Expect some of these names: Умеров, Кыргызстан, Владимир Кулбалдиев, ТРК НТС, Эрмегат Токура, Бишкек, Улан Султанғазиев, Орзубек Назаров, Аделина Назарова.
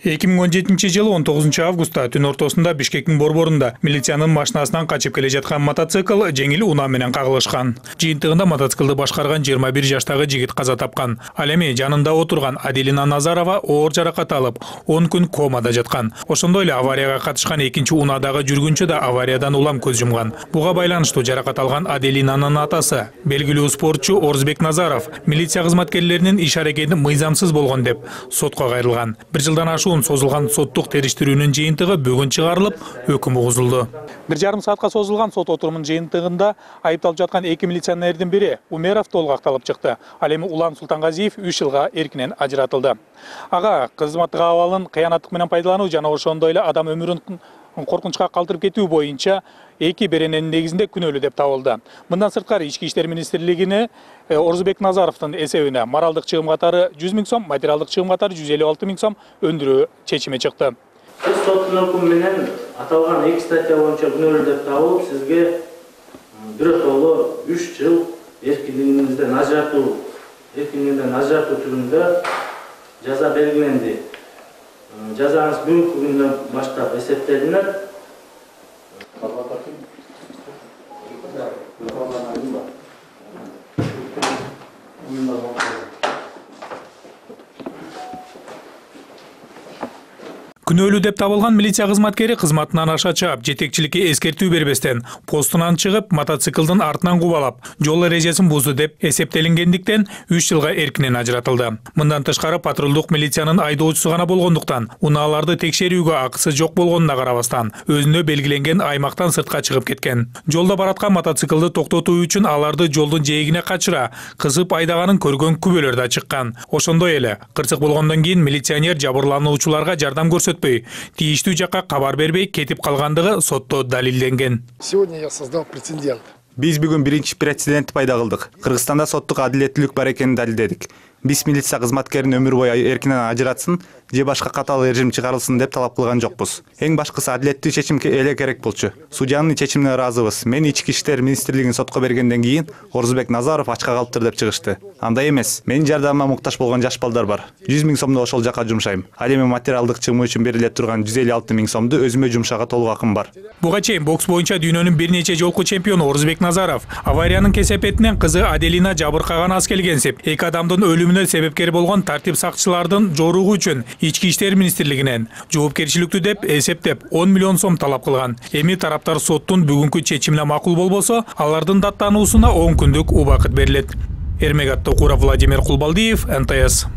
2017-жылы 19 августта түн ортосында Бишкектің Борборында милициянын машинасынан качып келе жаткан мотоцикл жеңил унаа менен кагылышкан. Жыйынтыгында мотоциклды башкарган 21 жаштагы жигит каза тапкан. Ал эми жанында отурган Аделина Назарова оор жаракат алып 10 күн комада жаткан. Ошондой эле аварияга катышкан экинчи унаадагы жүргүнчү да авариядан улам көз жумган. Буга байланыштуу жаракат алган Аделинанын атасы, белгилүү спортчу Орзубек Назаров милиция кызматкерлеринин иш-аракети мыйзамсыз болгон деп сотко кайрылган. Бир жылдан ашык созылған соттық териштирүүнүн жыйынтыгы бүгін чыгарылып, өкүм угузулду. Бир жарым саатка созылған сот отурумунун жыйынтыгында айыпталып жаткан эки милиционердин бири Умеров толгакталып чыкты. Ал эми Улан Султанғазиев 3 жылга эркинен ажыратылды. Ага кызматтык абалын кыянаттык менен пайдалануу жана ошондой эле адам өмүрүн коркунчка калтырып кетүү боюнча эки берененин негизинде күнөөлүү деп табылды. Мындан сырткары Ички иштер министрлигине Орзубек Назаровдун эсебине моралдык чыгым катары 100 000 сом, материалдык чыгым катары 156 000 сом өндүрүү чечими чыкты. Сиз соттун өкүмү менен аталган эки статья боюнча күнөөлүү деп табылып, сизге биротоло 3 жыл эркиндигиңизден ажыратуу түрүндө жаза белгиленди. Жазаңыз бүгінгі күннен баштап эсептелинет. Күнөөлүү деп табылган милиция кызматкери кызматынан аша чаап, жетекчиликке эскертүү бербестен постунан чыгып, мотоциклдин артынан кубалап, жол эрежесин бузду деп эсептелингендиктен 3 жылга эркинен ажыратылды. Мындан тышкары патрулдук милициянын айдоочусу гана болгондуктан, унааларды текшерүүгө акысы жок болгонуна карабастан, өзүнө белгиленген аймактан сыртка чыгып кеткен. Жолдо бараткан мотоциклды токтотуу үчүн аларды жолдун жээгине качыра, кызып айдаганын көргөн күбөлөр да чыккан. Ошондой эле, кырсык болгондон кийин милиционер жабырлануучуларга жардам көрсөткөн. Тиештүү жакка кабар бербей кетип калгандыгы сотто далилденген. Сегодня я создал прецедент. Биз бүгүн биринчи прецедентти пайда кылдык. Кыргызстанда соттук адилеттүүлүк бар экенин далилдедик. Биз милиция кызматкерин өмүр бою эркинен ажыратсын же башка катаал режим чыгарылсын деп талап кылган жокпуз. Эң башкысы адилеттүү чечим эле керек болчу. Судьянын чечимине ыраазыбыз. Мен Ички иштер министрлигин сотко бергенден кийин Орзубек Назаров ачка калыптыр деп чыгышты. Андай эмес. Менин жардамыма муктаж болгон жаш балдар бар. 100 000 сомду ошол жака жумшайм. Ал эми материалдык чыгым үчүн бериле турган 156 000 сомду өзүмө жумшага толук акым бар. Буга чейин бокс боюнча дүйнөнүн бир нече жолку чемпиону Орзубек Назаров авариянын кесепетинен кызы Аделина жабыр каган аз келгенсип, эки адамдын өлүмүнө себепкер болгон тартип сакчылардын жоругу үчүн Ички иштер министрлигинен жоопкерчиликтүү деп эсептеп 10 миллион сом талап кылган. Эми тараптар соттун бүгүнкү чечимине макул болбосо, алардын даттануусуна 10 күндүк убакыт берилет. Эрмегат Токура, Владимир Кулбалдиев, НТС.